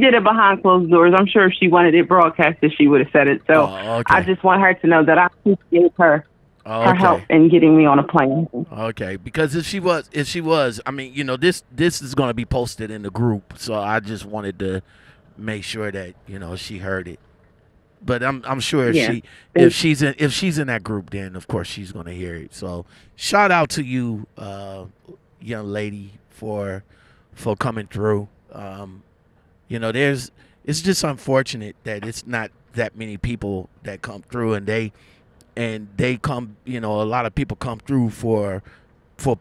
did it behind closed doors. I'm sure if she wanted it broadcasted, she would have said it. So I just want her to know that I appreciate her. Her help in getting me on a plane. Okay, because if she was, I mean, you know, this is going to be posted in the group, so I just wanted to make sure that you know she heard it. But I'm sure if she's in that group, then of course she's going to hear it. So shout out to you, young lady, for coming through. You know, it's just unfortunate that it's not that many people that come through, and they come, you know, a lot of people come through for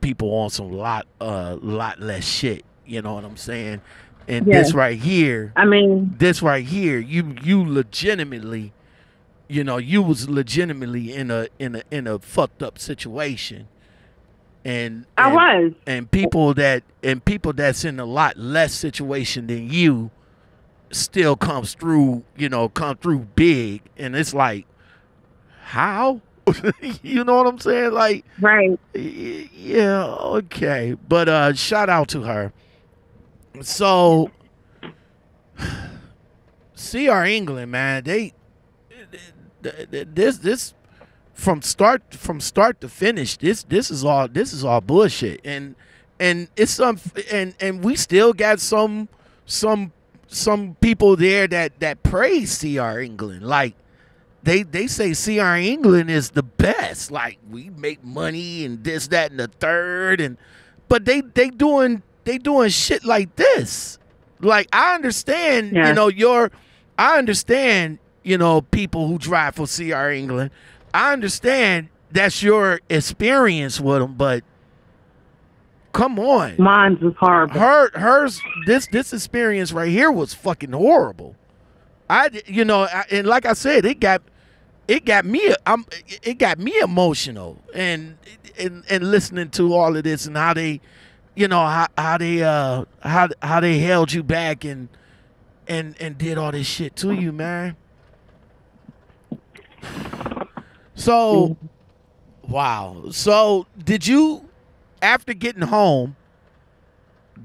people on some lot less shit, you know what I'm saying? And this right here, I mean, this right here, you legitimately, you know, you was legitimately in a fucked up situation. And I was. And people that's in a lot less situation than you still comes through, you know, come through big, and it's like, how? You know what I'm saying? Like, right. Yeah. Okay. But, shout out to her. So CR England, man, this from start to finish, this is all bullshit. And it's and we still got some people there that praise CR England. Like, They say CR England is the best. Like, we make money and this, that, and the third, but they doing shit like this. Like, I understand, I understand, people who drive for CR England. I understand that's your experience with them, but come on, mine's was horrible. Hers this experience right here was fucking horrible. And like I said, it got me emotional, and listening to all of this and how they, you know, how they held you back and did all this shit to you, man. So, wow. So did you, after getting home,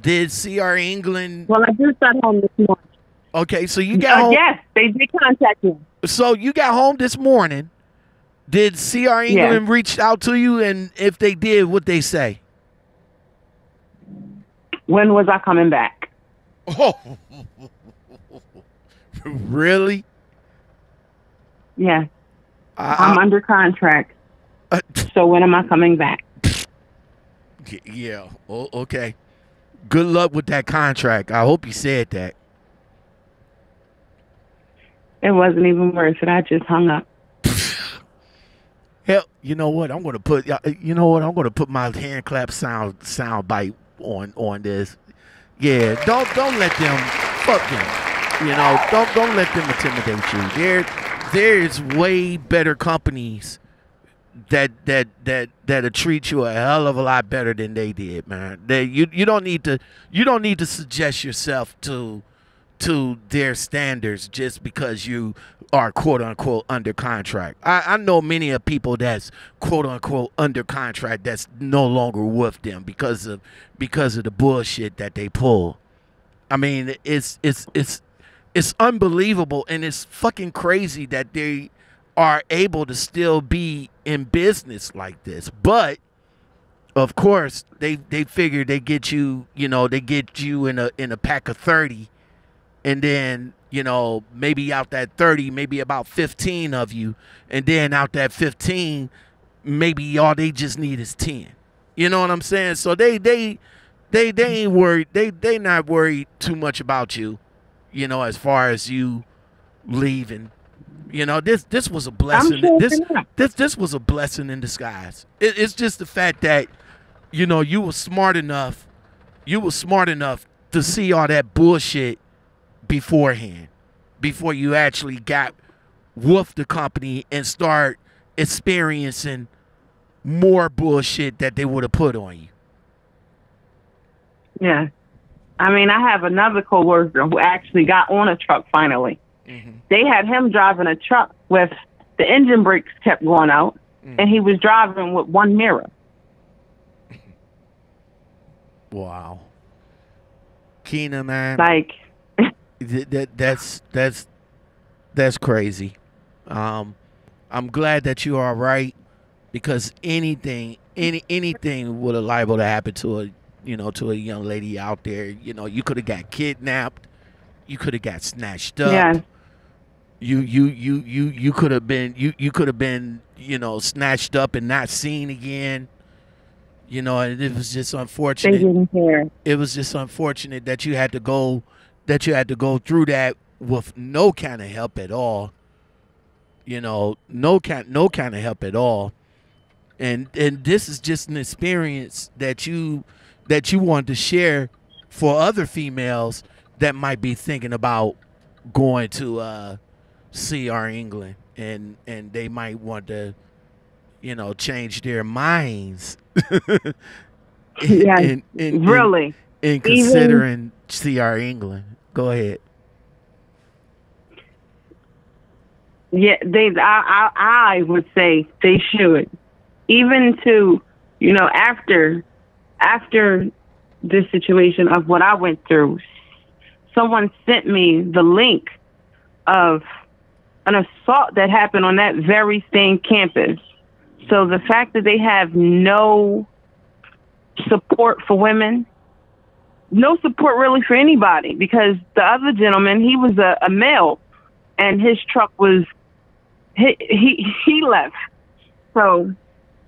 did CR England? Well, I just got home this morning. Okay, so you got home. Yes, they did contact me. So you got home this morning. Did CR England reach out to you? And if they did, what'd they say? When was I coming back? Oh, really? Yeah. I'm under contract. So when am I coming back? Yeah, okay. Good luck with that contract. I hope you said that. It wasn't even worth it. I just hung up. Hell, you know what? I'm gonna put my hand clap sound bite on this. Yeah, don't let them fuck them. You know, don't let them intimidate you. There is way better companies that'll treat you a hell of a lot better than they did, man. You don't need to suggest yourself to their standards just because you are quote unquote under contract. I know many of people that's quote unquote under contract that's no longer with them because of the bullshit that they pull. I mean, it's unbelievable, and it's fucking crazy that they are able to still be in business like this. But of course they figure they get you in a pack of 30. And then, you know, maybe out that 30, maybe about 15 of you. And then out that 15, maybe all they just need is 10. You know what I'm saying? So they ain't worried. They not worried too much about you, you know, as far as you leaving. You know, this was a blessing. This was a blessing in disguise. It's just the fact that, you know, you were smart enough to see all that bullshit beforehand, before you actually got with the company and start experiencing more bullshit that they would have put on you. Yeah. I mean, I have another coworker who actually got on a truck finally. Mm-hmm. They had him driving a truck with the engine brakes kept going out, mm-hmm. and he was driving with one mirror. Wow. Keena, man. Like, That's crazy. I'm glad that you are right, because anything would have liable to happen to a young lady out there. You know, you could have got kidnapped, you could have got snatched up. Yeah. You could have been you could have been snatched up and not seen again. You know, and it was just unfortunate. They didn't care. It was just unfortunate that you had to go through that with no kind of help at all. You know, no kind of help at all. And this is just an experience that you want to share for other females that might be thinking about going to CR England, and they might want to, change their minds. Yeah, really. In considering CR England. Go ahead. Yeah, I would say they should. Even to, after this situation of what I went through, someone sent me the link of an assault that happened on that very same campus. So the fact that they have no support for women, no support really for anybody, because the other gentleman, he was a male, and his truck was, he left. So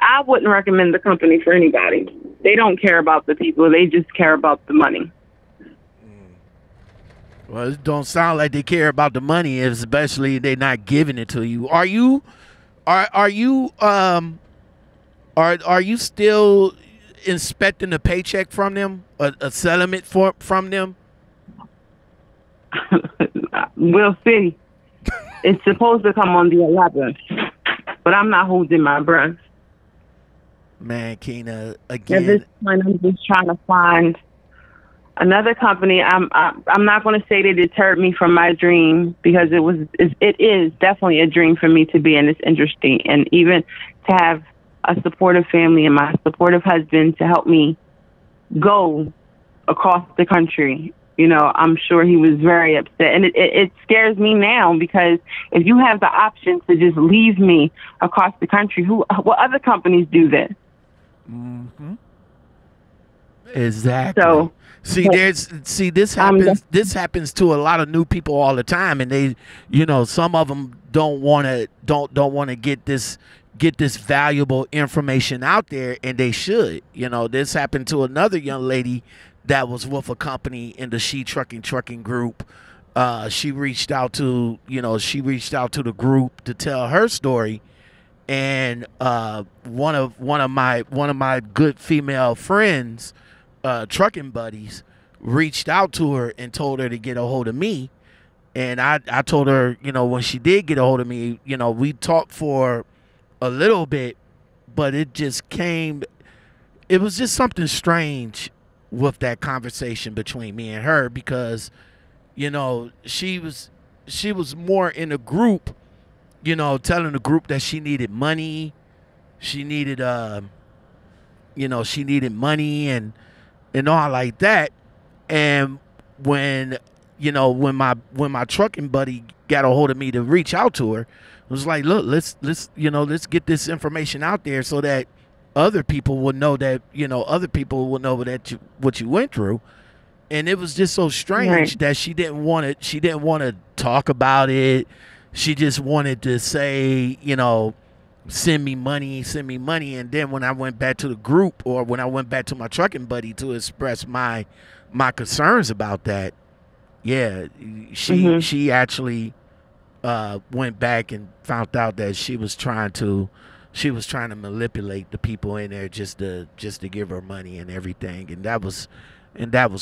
I wouldn't recommend the company for anybody. They don't care about the people. They just care about the money. Well, it don't sound like they care about the money, especially they're not giving it to you. Are you still inspecting a paycheck from them, a settlement from them? We'll see. It's supposed to come on the 11th, but I'm not holding my breath. Man, Keena, again. At this point, I'm just trying to find another company. I'm not going to say they deterred me from my dream, because it is definitely a dream for me to be in this industry, and even to have a supportive family and my supportive husband to help me go across the country. I'm sure he was very upset, and it scares me now, because if you have the option to just leave me across the country, what other companies do this? Mm-hmm. Exactly. So, this happens to a lot of new people all the time, and they, some of them don't want to get this valuable information out there, and they should. This happened to another young lady that was with a company in the She Trucking group. She reached out to, the group to tell her story, and one of my good female friends, trucking buddies, reached out to her and told her to get a hold of me. And I told her, when she did get a hold of me, we talked for a little bit, but it was just something strange with that conversation between me and her, because she was more in a group, telling the group that she needed money, and all like that. And when my trucking buddy got a hold of me to reach out to her, it was like, look, let's get this information out there so that other people will know that, what you went through. And it was just so strange, right, that she didn't want to talk about it. She just wanted to say, send me money. And then when I went back to the group, or when I went back to my trucking buddy to express my concerns about that, yeah, she actually went back and found out that she was trying to manipulate the people in there just to give her money and everything. And that was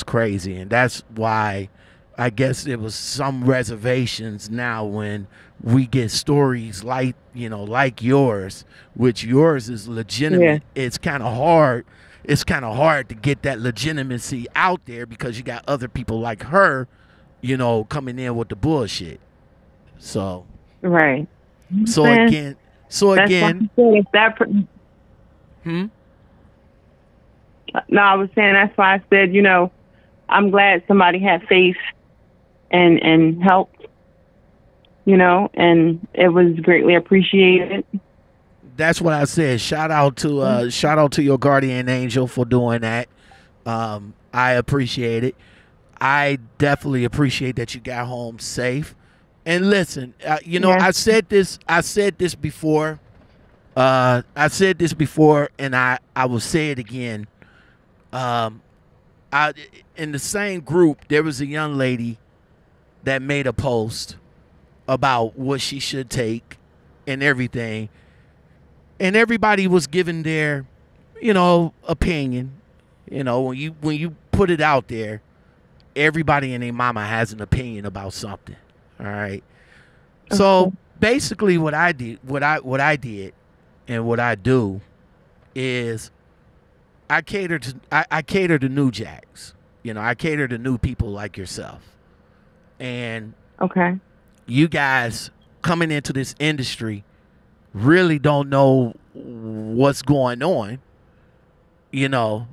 crazy. And that's why I guess it was some reservations now when we get stories like, like yours, which yours is legitimate. Yeah. It's kind of hard to get that legitimacy out there, because you got other people like her, coming in with the bullshit. So, right. So again. No, I was saying that's why I said, I'm glad somebody had faith and helped, you know, and it was greatly appreciated. That's what I said. Shout out to your guardian angel for doing that. I appreciate it. I definitely appreciate that you got home safe. And listen, you know, yes. I said this before. I said this before, and I will say it again. In the same group, there was a young lady that made a post about what she should take and everything. And everybody was giving their, you know, opinion. You know, when you put it out there, everybody and their mama has an opinion about something. All right. Okay. So basically what I did and what I do is I cater to new jacks. You know, I cater to new people like yourself. And okay. You guys coming into this industry really don't know what's going on, you know.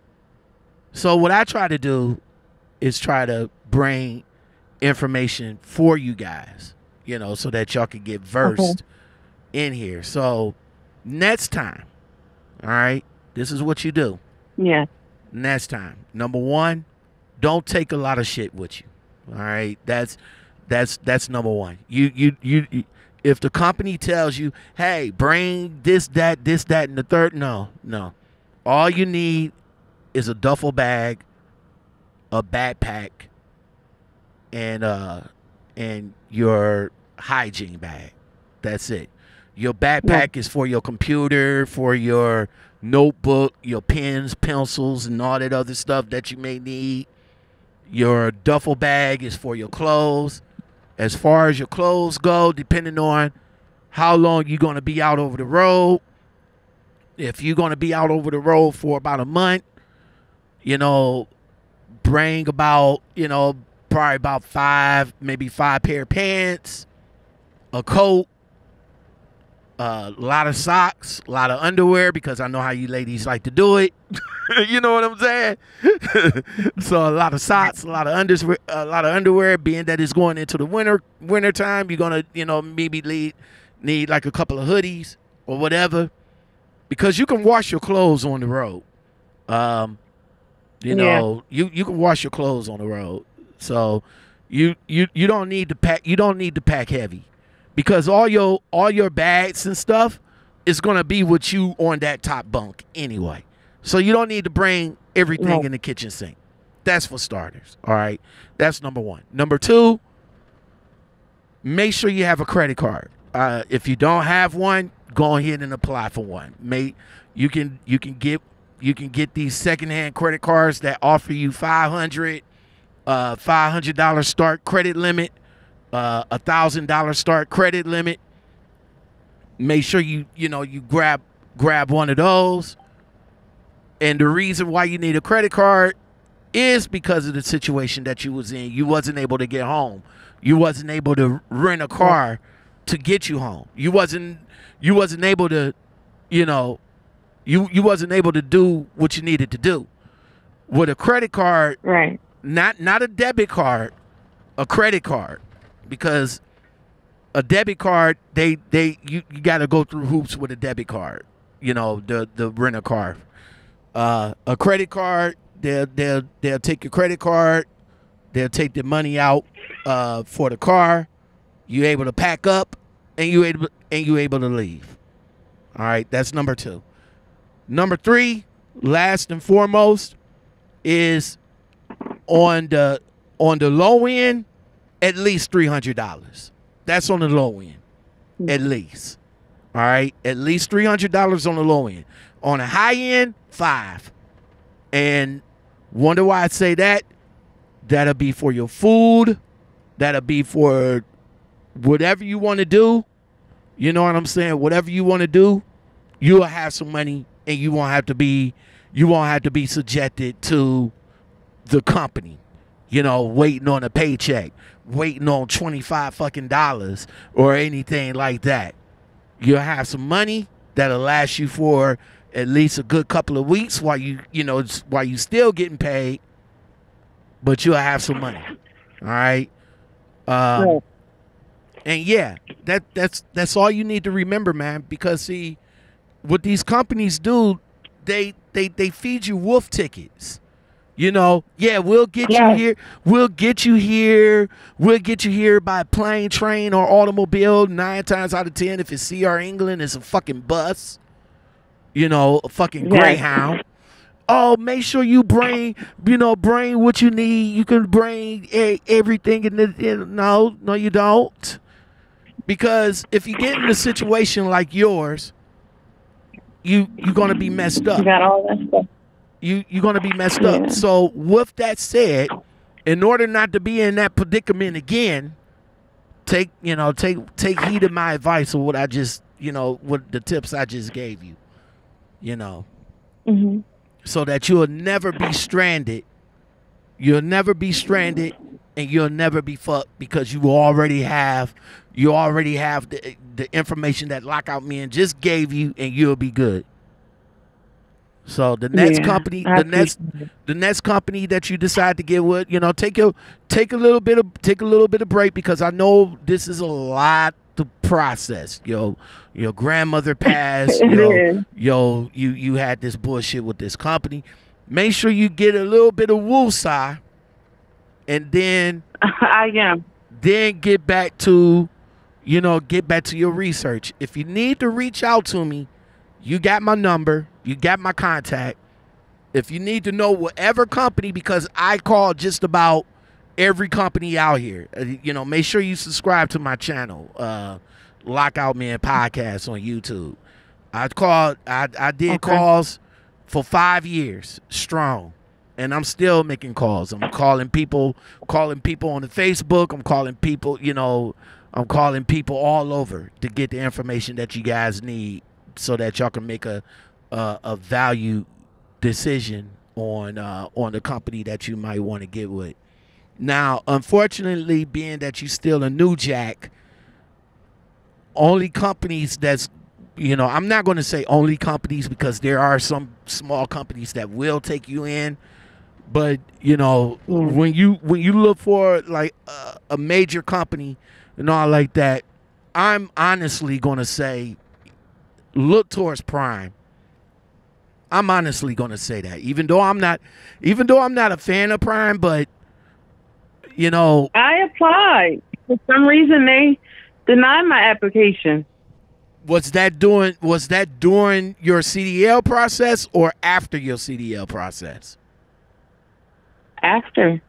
So what I try to do is try to bring information for you guys, you know, so that y'all can get versed in here. So next time, all right, this is what you do. Yeah. Next time, number one, don't take a lot of shit with you. All right, that's number one. You if the company tells you, hey, bring this, that, and the third, no. All you need is a duffel bag, a backpack, and your hygiene bag. That's it. Your backpack is for your computer, for your notebook, your pens, pencils, and all that other stuff that you may need. Your duffel bag is for your clothes. As far as your clothes go, depending on how long you're going to be out over the road. If you're going to be out over the road for about a month, you know, bring about, you know, probably about maybe five pair of pants, a coat, a lot of socks, a lot of underwear, because I know how you ladies like to do it. You know what I'm saying? So a lot of socks, a lot of underwear, being that it's going into the winter time, you're going to, you know, maybe need like a couple of hoodies or whatever, because you can wash your clothes on the road. You know, you can wash your clothes on the road. So you don't need to pack. You don't need to pack heavy, because all your bags and stuff is going to be with you on that top bunk anyway. So you don't need to bring everything in the kitchen sink. That's for starters. All right. That's number one. Number two, make sure you have a credit card. If you don't have one, go ahead and apply for one. You can get these secondhand credit cards that offer you $500 start credit limit, $1,000 start credit limit. Make sure you grab one of those. And the reason why you need a credit card is because of the situation that you was in. You wasn't able to get home. You wasn't able to rent a car to get you home. You wasn't able to, you know, you wasn't able to do what you needed to do. With a credit card, right? Not a debit card, a credit card, because a debit card you got to go through hoops with a debit card. You know, the rent a car, a credit card. They'll take your credit card. They'll take the money out for the car. You able to pack up and you able to leave. All right, that's number two. Number three, last and foremost, is on the low end, at least $300. That's on the low end, at least. All right, at least $300 on the low end. On the high end, $500. And wonder why I say that? That'll be for your food. That'll be for whatever you want to do. You know what I'm saying? Whatever you want to do, you'll have some money. And you won't have to be subjected to the company, you know, waiting on a paycheck, waiting on $25 or anything like that. You'll have some money that'll last you for at least a good couple of weeks while you still getting paid, but you'll have some money. All right. And yeah, that's all you need to remember, man. Because see, what these companies do, they feed you wolf tickets. You know, yeah, we'll get you here. We'll get you here. We'll get you here by plane, train, or automobile. 9 times out of 10, if it's CR England, it's a fucking bus. You know, a fucking Greyhound. Oh, make sure you bring, you know, bring what you need. You can bring everything. In the, no, you don't. Because if you get in a situation like yours, you're gonna be messed up. You got all that stuff. You're going to be messed up. So with that said, in order not to be in that predicament again, take heed of my advice, or what I just, what the tips I just gave you, so that you'll never be stranded. You'll never be stranded, and you'll never be fucked, because you already have the information that Lockout Men just gave you, and you'll be good. So the next company, the next company that you decide to get with, take a little bit of break, because I know this is a lot to process. Your grandmother passed. You had this bullshit with this company. Make sure you get a little bit of woosah, and then then get back to, your research. If you need to reach out to me, you got my number. You got my contact. If you need to know whatever company, because I call just about every company out here, make sure you subscribe to my channel, Lockout Man Podcast on YouTube. I did calls for 5 years strong, and I'm still making calls. I'm calling people on the Facebook. I'm calling people, I'm calling people all over to get the information that you guys need, so that y'all can make a value decision on the company that you might want to get with. Now, unfortunately, being that you're still a new jack, only companies that's, I'm not going to say only companies, because there are some small companies that will take you in, but when you look for like a major company and all like that, I'm honestly going to say look towards Prime. I'm honestly going to say that, even though I'm not a fan of Prime, but I applied. For some reason, they denied my application. Was that during your CDL process or after your CDL process? After.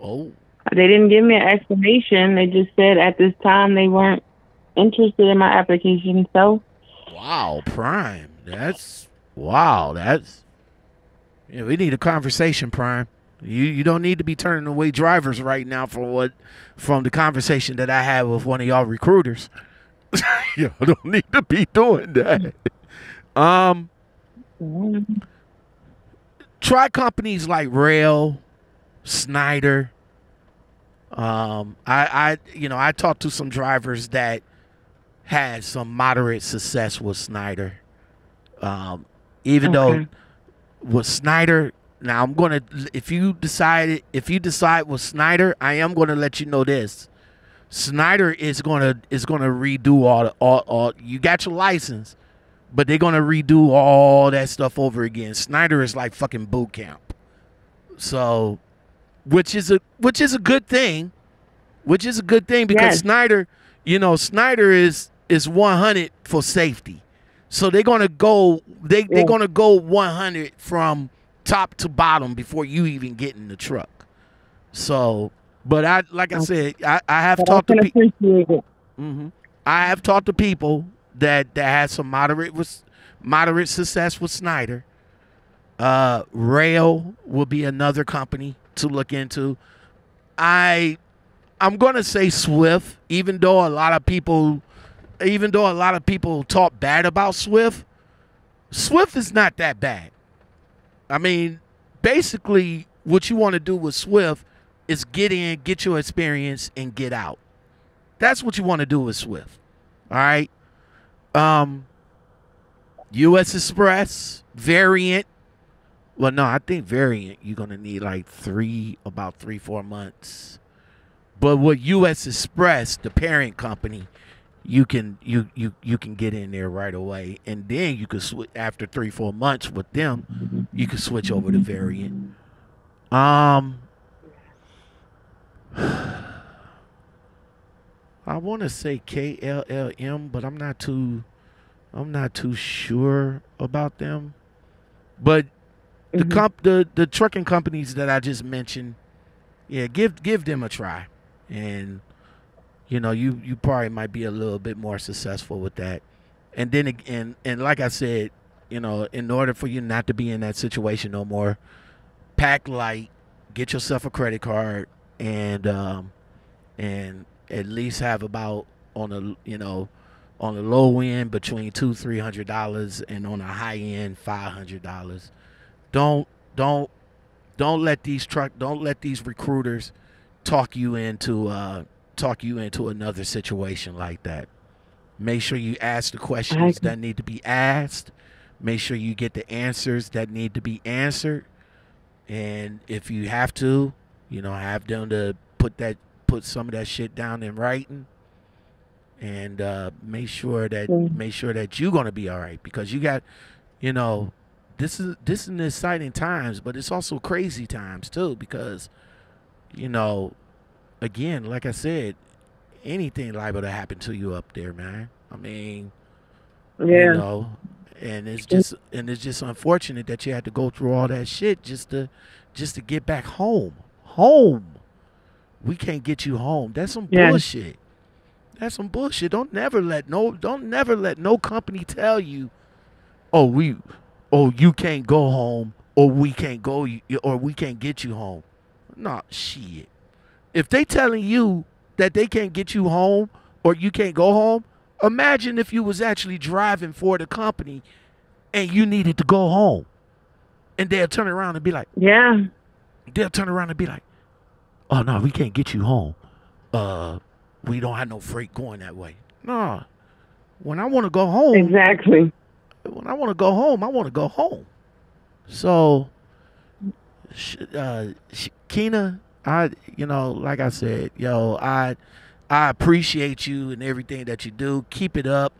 Oh. They didn't give me an explanation. They just said at this time they weren't interested in my application. So. Wow, Prime. That's we need a conversation, Prime. You don't need to be turning away drivers right now from the conversation that I had with one of y'all recruiters. Y'all don't need to be doing that. Try companies like Rail, Snyder. I talked to some drivers that had some moderate success with Snyder. Even though with Snyder, now I'm gonna, if you decide with Snyder, I am gonna let you know this. Snyder is gonna redo all you got your license, but they're gonna redo all that stuff over again. Snyder is like fucking boot camp. So, which is a good thing, because Snyder, Snyder is 100 for safety. So they're gonna go 100 from top to bottom before you even get in the truck. So, but I have talked to people that had some moderate success with Snyder. Rail will be another company to look into. I'm gonna say Swift, even though a lot of people talk bad about Swift. Swift is not that bad. I mean, basically what you want to do with Swift is get in, get your experience, and get out. That's what you want to do with Swift. All right. U.S. Express, Variant. Well, no, I think Variant you're going to need like 4 months. But with U.S. Express, the parent company, you can get in there right away, and then you can switch after 3-4 months with them. You can switch over to Variant. I want to say KLLM, but I'm not too sure about them. But the trucking companies that I just mentioned, yeah, give them a try, and you know you probably might be a little bit more successful with that. And then again, and like I said, you know, in order for you not to be in that situation no more, pack light, get yourself a credit card, and at least have about on the low end between $200-$300, and on the high end $500. Don't let these recruiters talk you into another situation like that. Make sure you ask the questions that need to be asked. Make sure you get the answers that need to be answered. And if you have to, you know, have them to put some of that shit down in writing, and make sure that you're gonna be all right, because you got, you know, this is exciting times, but it's also crazy times too, because, you know, again, like I said, anything liable to happen to you up there, man. I mean, yeah, you know, and it's just unfortunate that you had to go through all that shit just to get back home. We can't get you home. That's some bullshit. That's some bullshit. Don't never let no company tell you, you can't go home, or we can't go, or we can't get you home. Nah, shit. If they telling you that they can't get you home or you can't go home, imagine if you was actually driving for the company and you needed to go home, and they'll turn around and be like, oh no, we can't get you home. We don't have no freight going that way. No. When I want to go home. Exactly. When I want to go home, I want to go home. So, Keena, like I said, I appreciate you and everything that you do. Keep it up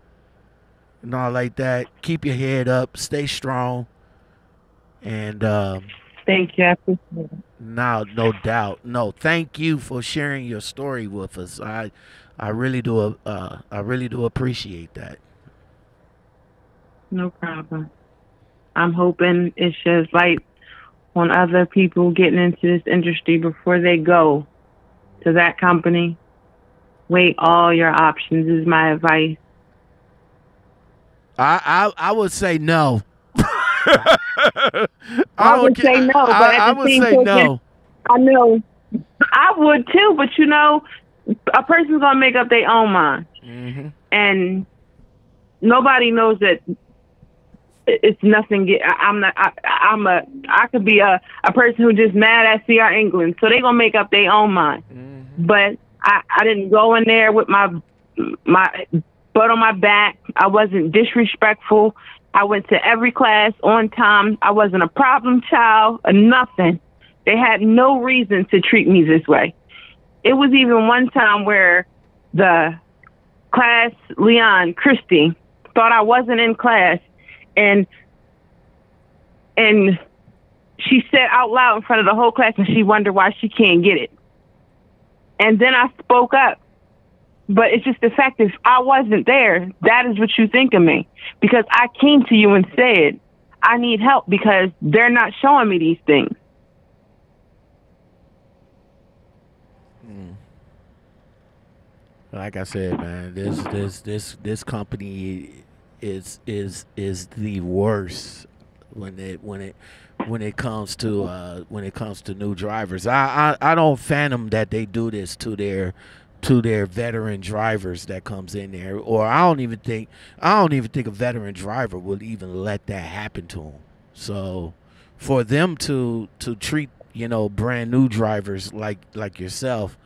and all like that. Keep your head up. Stay strong. And, thank you. I appreciate it. No doubt. No, thank you for sharing your story with us. I really do appreciate that. No problem. I'm hoping it sheds light on other people getting into this industry before they go to that company. Weigh all your options is my advice. I would say no. I would say no. I know. I would too, but you know, a person's gonna make up their own mind, and nobody knows that it's nothing. I could be a person who just mad at CR England, so they gonna make up their own mind. But I didn't go in there with my butt on my back. I wasn't disrespectful. I went to every class on time. I wasn't a problem child or nothing. They had no reason to treat me this way. It was even one time where the class, Leon Christie, thought I wasn't in class, and she said out loud in front of the whole class, and she wondered why she can't get it. And then I spoke up. But it's just the fact that if I wasn't there, that is what you think of me. Because I came to you and said, I need help because they're not showing me these things. Like I said, man, this company is the worst when it comes to new drivers. I don't fathom that they do this to their veteran drivers that comes in there, or I don't even think a veteran driver would even let that happen to them. So for them to treat, you know, brand new drivers like yourself,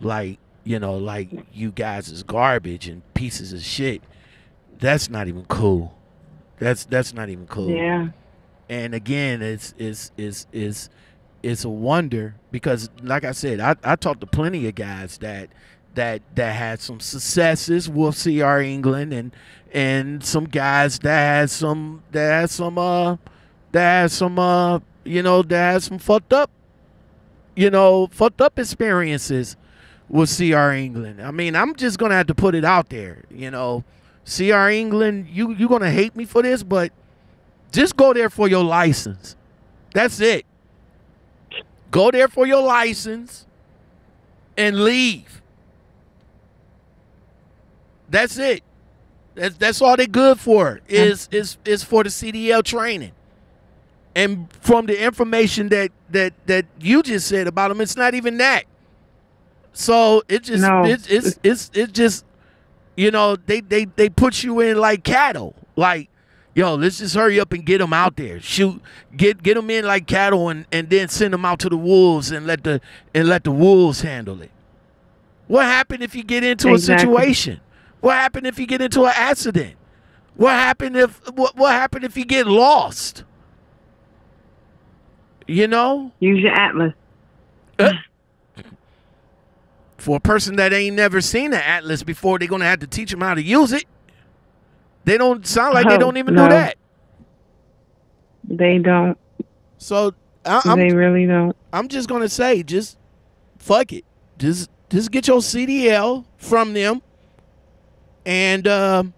like, you know, like you guys is garbage and pieces of shit, that's not even cool. That's not even cool. Yeah. And again, it's it's a wonder, because like I said, I talked to plenty of guys that had some successes with CR England, and some guys that had some fucked up experiences with CR England. I mean, I'm just gonna have to put it out there, CR England, you're gonna hate me for this, but just go there for your license. That's it. Go there for your license and leave. That's it. That's all they're good for, is for the CDL training. And from the information that you just said about them, it's not even that. So it just it's just, they put you in like cattle. Like, yo, let's just hurry up and get them out there. Shoot, get them in like cattle, and then send them out to the wolves and let the wolves handle it. What happened if you get into a situation? What happened if you get into an accident? What happened if you get lost? Use your atlas. For a person that ain't never seen an atlas before, they're gonna have to teach them how to use it. They don't sound like they don't even do that. They don't. So they really don't. I'm just gonna say, just fuck it. Just get your CDL from them, and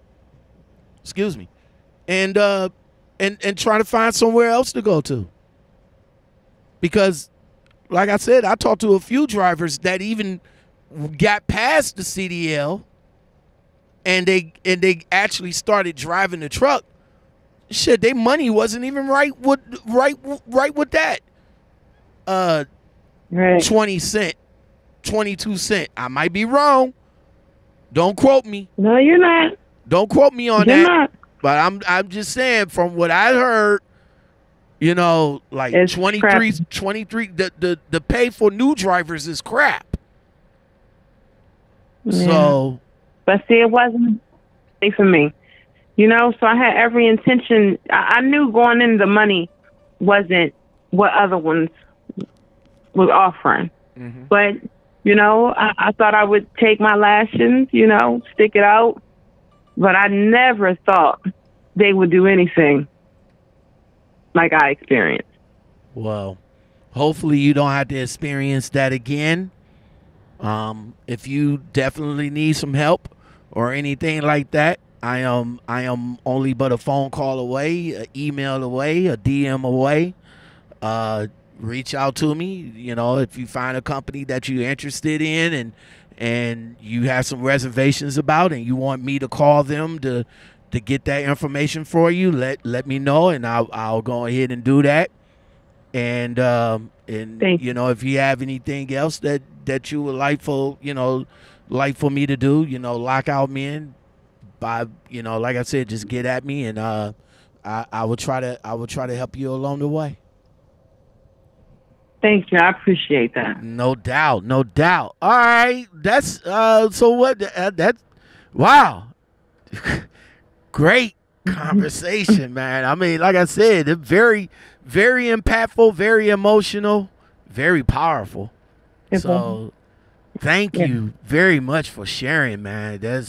excuse me, and try to find somewhere else to go to. Because, like I said, I talked to a few drivers that even got past the CDL, and they actually started driving the truck. Shit, their money wasn't even right with that. 20 cent, 22 cent. I might be wrong. Don't quote me. No, you're not. Don't quote me on that. Not. But I'm just saying, from what I heard, like it's 23. The pay for new drivers is crap. Yeah. So, but see, it wasn't for me, So I had every intention. I knew going in, the money wasn't what other ones was offering. Mm-hmm. But I thought I would take my lashings, stick it out. But I never thought they would do anything like I experienced. Well, hopefully you don't have to experience that again. If you definitely need some help or anything like that, I am only but a phone call away, an email away, a DM away. Reach out to me. If you find a company that you're interested in and you have some reservations about, and you want me to call them to get that information for you, let me know, and I'll go ahead and do that. And if you have anything else that you would like for me to do, Lockoutmen, by like I said, just get at me, and I will try to help you along the way. Thank you. I appreciate that. No doubt. No doubt. All right. That's so what that's wow. Great conversation, man. I mean, like I said, it's very, very impactful, very emotional, very powerful. So thank you very much for sharing, man. You're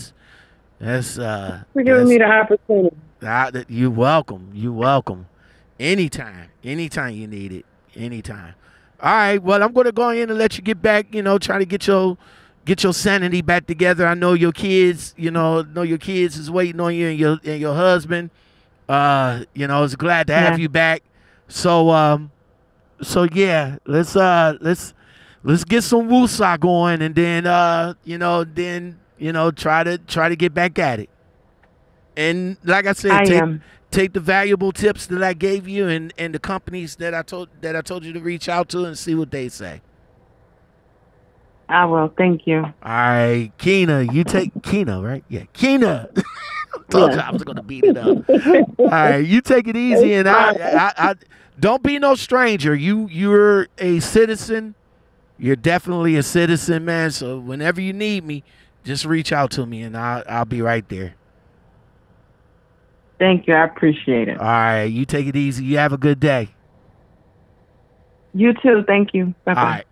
giving me the opportunity. You're welcome. You're welcome. Anytime. Anytime you need it. Anytime. All right. Well, I'm going to go in and let you get back, try to get your sanity back together. I know your kids, is waiting on you, and your husband, is glad to have you back. So, yeah, let's get some woosah going, and then, try to get back at it. And like I said, take the valuable tips that I gave you, and the companies that I told you to reach out to, and see what they say. I will. Thank you. All right, Keena, you take Keena, right? Yeah, Keena. Told you I was gonna beat it up. All right, you take it easy, and I don't be no stranger. You're a citizen. You're definitely a citizen, man. So whenever you need me, just reach out to me, and I'll be right there. Thank you. I appreciate it. All right, you take it easy. You have a good day. You too. Thank you. Bye-bye. All right.